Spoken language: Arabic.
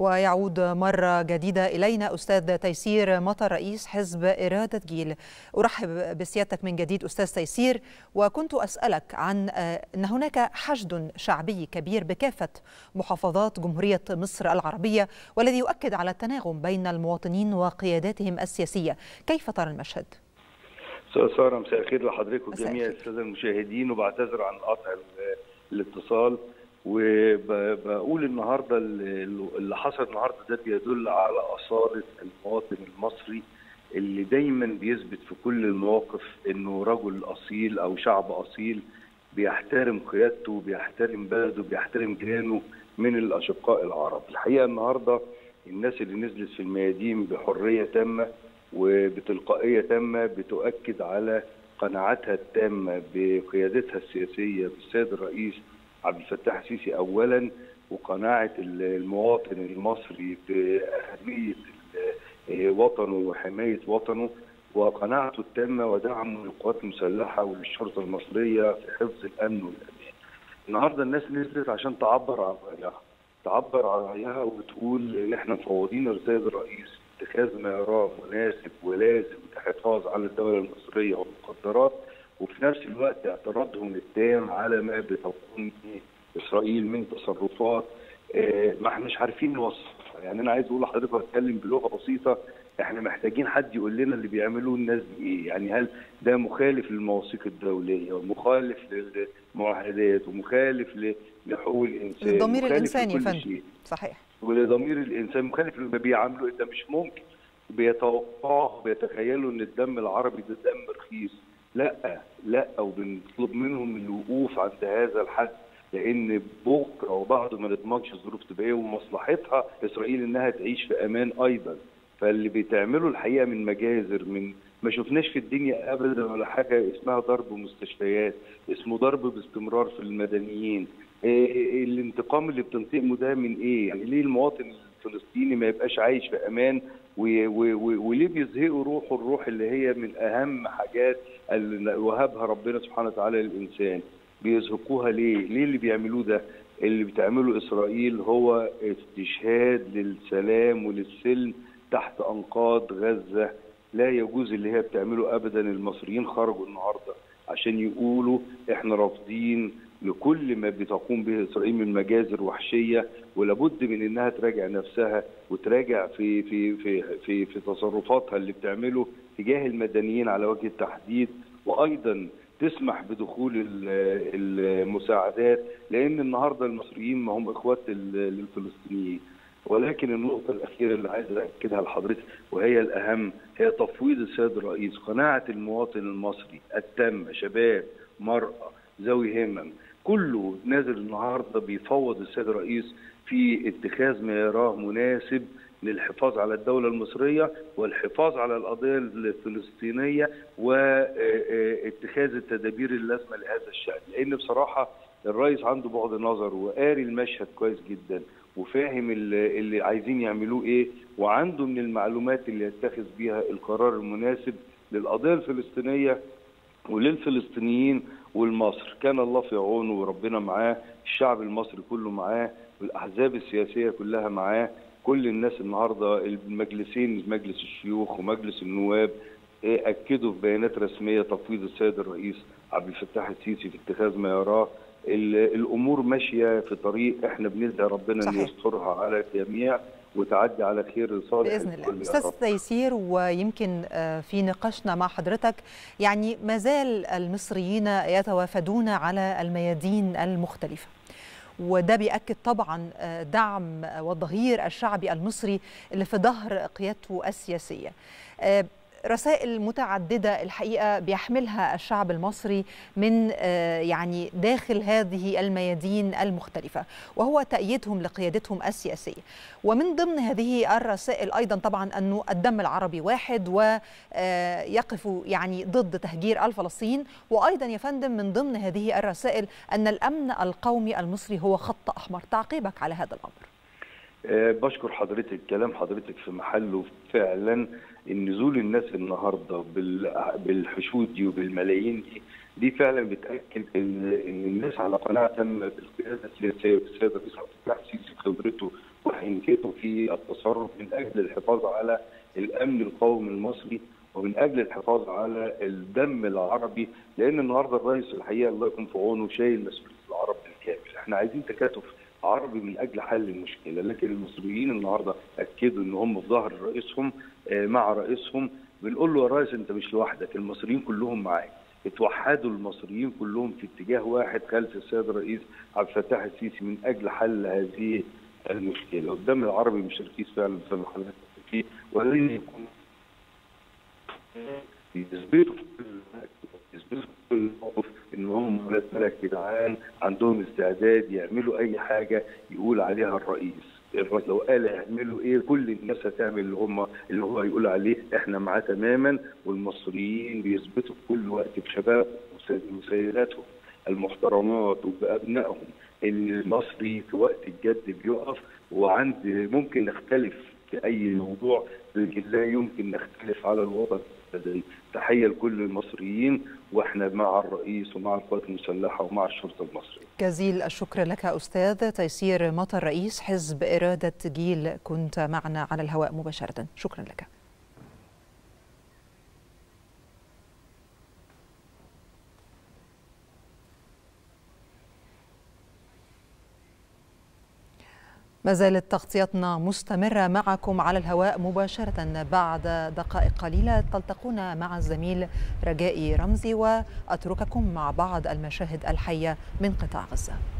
ويعود مرة جديدة إلينا أستاذ تيسير مطر رئيس حزب إرادة جيل. أرحب بسيادتك من جديد أستاذ تيسير، وكنت أسألك عن أن هناك حشد شعبي كبير بكافة محافظات جمهورية مصر العربية والذي يؤكد على التناغم بين المواطنين وقياداتهم السياسية، كيف ترى المشهد؟ أستاذ سارة، مساء الخير لحضرتك وجميع السادة المشاهدين، وبعتذر عن قطع الاتصال، وبقول النهارده اللي حصل النهارده ده بيدل على أصالة المواطن المصري اللي دايما بيثبت في كل المواقف انه رجل أصيل او شعب أصيل بيحترم قيادته، بيحترم بلده، بيحترم جيرانه من الأشقاء العرب. الحقيقة النهارده الناس اللي نزلت في الميادين بحرية تامة وبتلقائية تامة بتؤكد على قناعتها التامة بقيادتها السياسية بالسيد الرئيس عبد الفتاح السيسي أولا، وقناعة المواطن المصري بأهمية وطنه وحماية وطنه، وقناعته التامة ودعمه للقوات المسلحة وللشرطة المصرية في حفظ الأمن والأمان. النهارده الناس نزلت عشان تعبر عن رأيها، وبتقول إن إحنا مفوضين للسيد الرئيس اتخاذ مسار مناسب ولازم للحفاظ على الدولة المصرية والمقدرات، وفي نفس الوقت اعتراضهم التام على ما بتقوم به إسرائيل من تصرفات ما احنا مش عارفين نوصفها. يعني أنا عايز أقول لحضرتك وأتكلم بلغة بسيطة، احنا محتاجين حد يقول لنا اللي بيعملوه الناس دي إيه؟ يعني هل ده مخالف للمواثيق الدولية ومخالف للمعاهدات ومخالف لحقوق الإنسان للضمير الإنساني يا فندم؟ صحيح، ولضمير الإنسان، مخالف لما بيعاملوه. ده مش ممكن، بيتوقعوا بيتخيلوا إن الدم العربي ده دم رخيص. لا لا، وبنطلب منهم الوقوف عند هذا الحد، لان بكره وبعده ما نضمنش ظروف طبيعيه ومصلحتها اسرائيل انها تعيش في امان ايضا. فاللي بتعمله الحقيقه من مجازر، من ما شفناش في الدنيا ابدا ولا حاجه اسمها ضرب مستشفيات، اسمه ضرب باستمرار في المدنيين. الانتقام اللي بتنتقمه ده من ايه؟ يعني ليه المواطن الفلسطيني ما يبقاش عايش في امان، وليه بيزهقوا روحه، الروح اللي هي من اهم حاجات اللي وهبها ربنا سبحانه وتعالى للانسان، بيزهقوها ليه؟ ليه اللي بيعملوه ده؟ اللي بتعمله اسرائيل هو استشهاد للسلام وللسلم تحت انقاض غزه، لا يجوز اللي هي بتعمله ابدا. المصريين خرجوا النهارده عشان يقولوا احنا رافضين لكل ما بتقوم به اسرائيل من مجازر وحشيه، ولابد من انها تراجع نفسها وتراجع في في في في في تصرفاتها اللي بتعمله تجاه المدنيين على وجه التحديد، وايضا تسمح بدخول المساعدات، لان النهارده المصريين ما هم اخوات الفلسطينيين. ولكن النقطه الاخيره اللي عايز اكدها لحضرتك وهي الاهم هي تفويض السيد الرئيس قناعه المواطن المصري التامه، شباب، مراه، ذوي همم، كله نازل النهارده بيفوض السيد الرئيس في اتخاذ ما يراه مناسب للحفاظ على الدولة المصرية والحفاظ على القضية الفلسطينية واتخاذ التدابير اللازمة لهذا الشأن، لأن بصراحة الرئيس عنده بعد نظر وقاري المشهد كويس جدا وفاهم اللي عايزين يعملوه إيه، وعنده من المعلومات اللي يتخذ بيها القرار المناسب للقضية الفلسطينية وللفلسطينيين والمصر. كان الله في عونه وربنا معاه، الشعب المصري كله معاه، والأحزاب السياسية كلها معاه، كل الناس النهارده المجلسين مجلس الشيوخ ومجلس النواب اكدوا في بيانات رسميه تفويض السيد الرئيس عبد الفتاح السيسي في اتخاذ ما يراه. الامور ماشيه في طريق احنا بندعي ربنا ان يسترها على الجميع وتعدي على خير لصالح باذن الله. استاذ تيسير، ويمكن في نقاشنا مع حضرتك يعني ما زال المصريين يتوافدون على الميادين المختلفه، وده بيأكد طبعا دعم والضهير الشعبي المصري اللي في ظهر قيادته السياسية. رسائل متعددة الحقيقة بيحملها الشعب المصري من يعني داخل هذه الميادين المختلفة، وهو تأييدهم لقيادتهم السياسية. ومن ضمن هذه الرسائل أيضا طبعا أنه الدم العربي واحد، ويقف يعني ضد تهجير الفلسطينيين. وأيضا يا فندم من ضمن هذه الرسائل أن الأمن القومي المصري هو خط أحمر، تعقيبك على هذا الأمر؟ بشكر حضرتك، كلام حضرتك في محله فعلا. النزول الناس النهارده بالحشود دي وبالملايين دي فعلا بتاكد ان الناس على قناعه تامه بالقياده السياسيه والسياده الرئيس عبد الفتاح السيسي، خبرته وحنكته في التصرف من أجل الحفاظ على الأمن القومي المصري ومن أجل الحفاظ على الدم العربي، لأن النهارده الرئيس الحقيقة الله يكون في عونه شايل مسؤولية العرب بالكامل. احنا عايزين تكاتف عربي من أجل حل المشكلة، لكن المصريين النهارده أكدوا إن هم في ظهر رئيسهم مع رئيسهم، بنقول له يا رئيس أنت مش لوحدك، المصريين كلهم معاك. اتوحدوا المصريين كلهم في اتجاه واحد خلف السيد الرئيس عبد الفتاح السيسي من أجل حل هذه المشكلة. قدام العربي مش تركيز فعلا في المحلات التركية، ولن يكون يثبتوا كل الموقف إن هم ولاد ملك جدعان عندهم استعداد يعملوا أي حاجة يقول عليها الرئيس لو قال يعملوا إيه كل الناس هتعمل اللي هو يقول عليه، إحنا معاه تماما. والمصريين بيثبتوا في كل وقت بشباب وسيداتهم المحترمات وبأبنائهم إن المصري في وقت الجد بيقف، وعند ممكن نختلف في أي موضوع لكن لا يمكن نختلف على الوضع. تحية لكل المصريين، واحنا مع الرئيس ومع القوات المسلحة ومع الشرطة المصرية. جزيل الشكر لك أستاذ تيسير مطر، رئيس حزب إرادة جيل، كنت معنا على الهواء مباشرة، شكرا لك. ما زالت تغطيتنا مستمرة معكم على الهواء مباشرة. بعد دقائق قليلة تلتقون مع الزميل رجائي رمزي، وأترككم مع بعض المشاهد الحية من قطاع غزة.